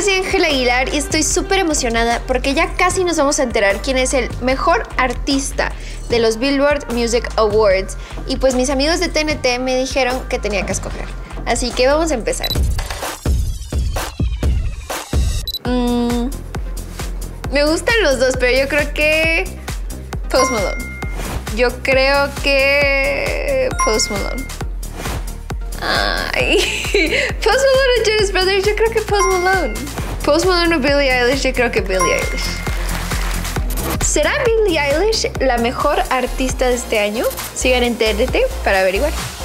yo soy Ángela Aguilar y estoy súper emocionada porque ya casi nos vamos a enterar quién es el mejor artista de los Billboard Music Awards. Y pues mis amigos de TNT me dijeron que tenía que escoger. Así que vamos a empezar. Me gustan los dos, pero yo creo que Post Malone. Yo creo que Post Malone. Ay, Post Malone o Jonas Brothers, yo creo que Post Malone. Post Malone o Billie Eilish, yo creo que Billie Eilish. ¿Será Billie Eilish la mejor artista de este año? Sigan en TNT para averiguar.